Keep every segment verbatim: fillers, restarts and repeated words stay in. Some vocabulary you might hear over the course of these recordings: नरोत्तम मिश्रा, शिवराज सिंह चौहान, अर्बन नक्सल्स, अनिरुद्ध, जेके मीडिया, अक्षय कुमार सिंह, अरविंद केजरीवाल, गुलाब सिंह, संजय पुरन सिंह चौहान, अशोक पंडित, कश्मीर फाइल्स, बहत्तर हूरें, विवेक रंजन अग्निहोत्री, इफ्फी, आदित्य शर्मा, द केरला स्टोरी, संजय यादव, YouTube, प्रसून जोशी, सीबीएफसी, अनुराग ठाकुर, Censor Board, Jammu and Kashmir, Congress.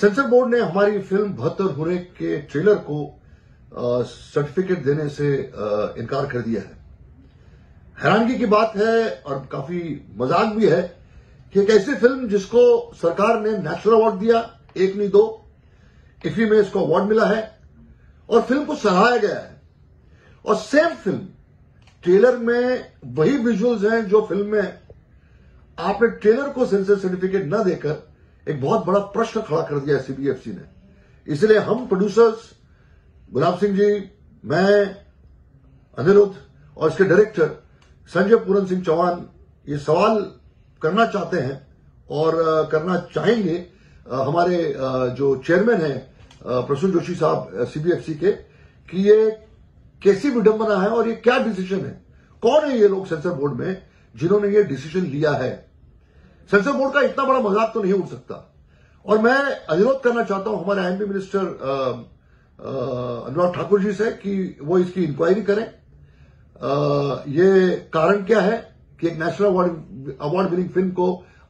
Sensor board ने हमारी film बहत्तर हूरें के ट्रेलर को सर्टिफिकेट देने से इनकार कर दिया है। हैरानगी की बात है और काफी मजाक भी है कि एक ऐसी फिल्म जिसको सरकार ने नेशनल अवार्ड दिया, एक नहीं दो इफ्फी में इसको अवार्ड मिला है और फिल्म को सराहाया गया है, और सेम फिल्म ट्रेलर में वही विजुअल्स हैं जो फिल्म में। आपने ट्रेलर को सेंसर सर्टिफिकेट न देकर एक बहुत बड़ा प्रश्न खड़ा कर दिया है सीबीएफसी ने। इसलिए हम प्रोड्यूसर्स, गुलाब सिंह जी, मैं, अनिरुद्ध और इसके डायरेक्टर संजय पुरन सिंह चौहान, ये सवाल करना चाहते हैं और करना चाहेंगे। हमारे जो चेयरमैन हैं प्रसून जोशी साहब सीबीएफसी के, कि ये कैसी विडंबना है और ये क्या डिसीजन है, कौन है ये लोग सेंसर बोर्ड में जिन्होंने ये डिसीजन लिया है। सेंसर बोर्ड का इतना बड़ा मजाक तो नहीं उठ सकता। और मैं अनुरोध करना चाहता हूं हमारे आईएमपी मिनिस्टर अनुराग ठाकुर जी से कि वो इसकी इंक्वायरी करें। आ, ये कारण क्या है कि एक national award award winning film को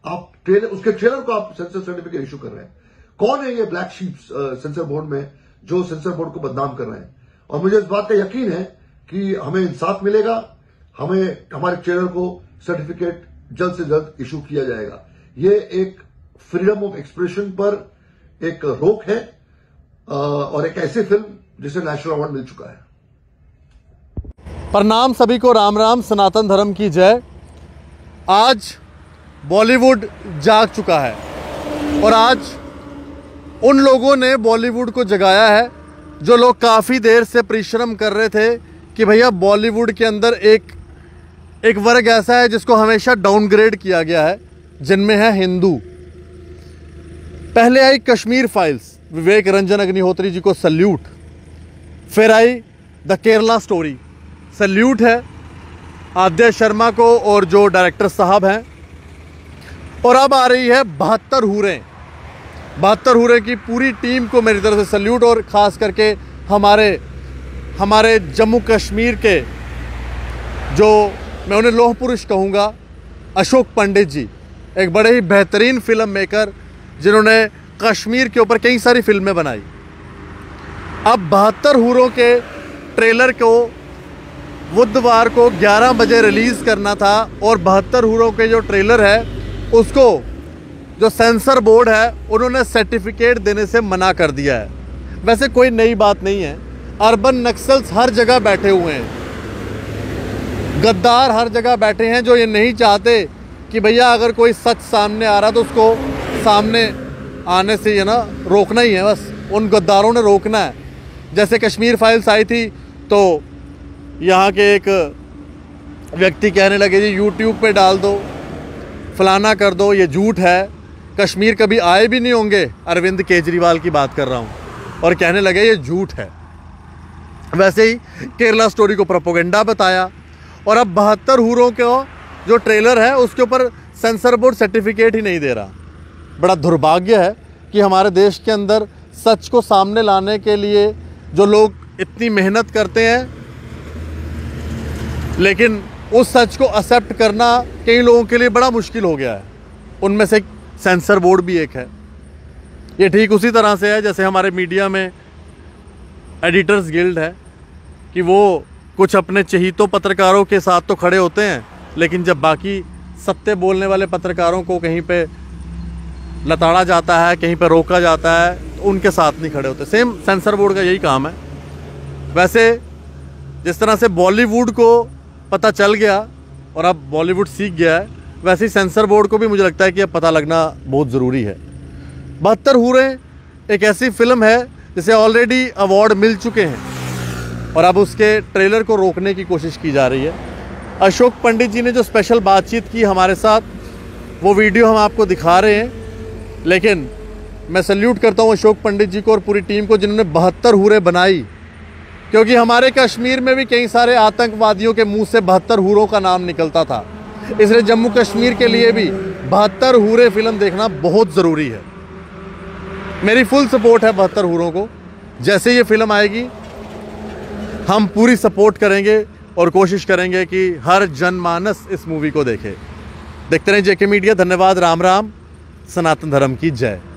आप ट्रेलर, उसके ट्रेलर को आप सेंसर सर्टिफिकेट इश्यू कर रहे हैं। कौन है ये ब्लैक शीप्स सेंसर बोर्ड में जो सेंसर बोर्ड को बदनाम कर रहे हैं। और मुझे इस बात का यकीन है कि हमें इंसाफ मिलेगा, हमें हमारे ट्रेलर को सर्टिफिकेट जल्द से जल्द इश्यू किया जाएगा। ये एक फ्रीडम ऑफ एक्सप्रेशन पर एक रोक है और एक ऐसी फिल्म जिसे नेशनल अवार्ड मिल चुका है। प्रणाम सभी को, राम राम, सनातन धर्म की जय। आज बॉलीवुड जाग चुका है और आज उन लोगों ने बॉलीवुड को जगाया है जो लोग काफ़ी देर से परिश्रम कर रहे थे कि भैया बॉलीवुड के अंदर एक एक वर्ग ऐसा है जिसको हमेशा डाउनग्रेड किया गया है, जिनमें है हिंदू। पहले आई कश्मीर फाइल्स, विवेक रंजन अग्निहोत्री जी को सल्यूट। फिर आई द केरला स्टोरी, सल्यूट है आदित्य शर्मा को और जो डायरेक्टर साहब हैं। और अब आ रही है बहत्तर हूरें। बहत्तर हूरें की पूरी टीम को मेरी तरफ से सल्यूट, और ख़ास करके हमारे हमारे जम्मू कश्मीर के, जो मैं उन्हें लौह पुरुष कहूँगा, अशोक पंडित जी, एक बड़े ही बेहतरीन फिल्म मेकर जिन्होंने कश्मीर के ऊपर कई सारी फिल्में बनाई। अब बहत्तर हूरों के ट्रेलर को बुधवार को ग्यारह बजे रिलीज़ करना था और बहत्तर हूरों के जो ट्रेलर है उसको जो सेंसर बोर्ड है उन्होंने सर्टिफिकेट देने से मना कर दिया है। वैसे कोई नई बात नहीं है, अर्बन नक्सल्स हर जगह बैठे हुए हैं, गद्दार हर जगह बैठे हैं जो ये नहीं चाहते कि भैया अगर कोई सच सामने आ रहा तो उसको सामने आने से ये ना रोकना ही है, बस उन गद्दारों ने रोकना है। जैसे कश्मीर फाइल्स आई थी तो यहाँ के एक व्यक्ति कहने लगे जी यूट्यूब पे डाल दो, फलाना कर दो, ये झूठ है, कश्मीर कभी आए भी नहीं होंगे, अरविंद केजरीवाल की बात कर रहा हूँ, और कहने लगे ये झूठ है। वैसे ही केरला स्टोरी को प्रोपोगेंडा बताया। और अब बहत्तर हूरों के जो ट्रेलर है उसके ऊपर सेंसर बोर्ड सर्टिफिकेट ही नहीं दे रहा। बड़ा दुर्भाग्य है कि हमारे देश के अंदर सच को सामने लाने के लिए जो लोग इतनी मेहनत करते हैं, लेकिन उस सच को एक्सेप्ट करना कई लोगों के लिए बड़ा मुश्किल हो गया है। उनमें से सेंसर बोर्ड भी एक है। ये ठीक उसी तरह से है जैसे हमारे मीडिया में एडिटर्स गिल्ड है कि वो कुछ अपने चहेतों पत्रकारों के साथ तो खड़े होते हैं, लेकिन जब बाकी सत्य बोलने वाले पत्रकारों को कहीं पे लताड़ा जाता है, कहीं पे रोका जाता है, तो उनके साथ नहीं खड़े होते। सेम सेंसर बोर्ड का यही काम है। वैसे जिस तरह से बॉलीवुड को पता चल गया और अब बॉलीवुड सीख गया है, वैसे ही सेंसर बोर्ड को भी मुझे लगता है कि अब पता लगना बहुत ज़रूरी है। बहत्तर हूरें एक ऐसी फिल्म है जिसे ऑलरेडी अवार्ड मिल चुके हैं और अब उसके ट्रेलर को रोकने की कोशिश की जा रही है। अशोक पंडित जी ने जो स्पेशल बातचीत की हमारे साथ, वो वीडियो हम आपको दिखा रहे हैं। लेकिन मैं सल्यूट करता हूँ अशोक पंडित जी को और पूरी टीम को जिन्होंने बहत्तर हूरें बनाई, क्योंकि हमारे कश्मीर में भी कई सारे आतंकवादियों के मुंह से बहत्तर हूरों का नाम निकलता था। इसलिए जम्मू कश्मीर के लिए भी बहत्तर हूरें फिल्म देखना बहुत ज़रूरी है। मेरी फुल सपोर्ट है बहत्तर हूरों को। जैसे ये फिल्म आएगी हम पूरी सपोर्ट करेंगे और कोशिश करेंगे कि हर जनमानस इस मूवी को देखे। देखते रहें जेके मीडिया। धन्यवाद। राम राम, सनातन धर्म की जय।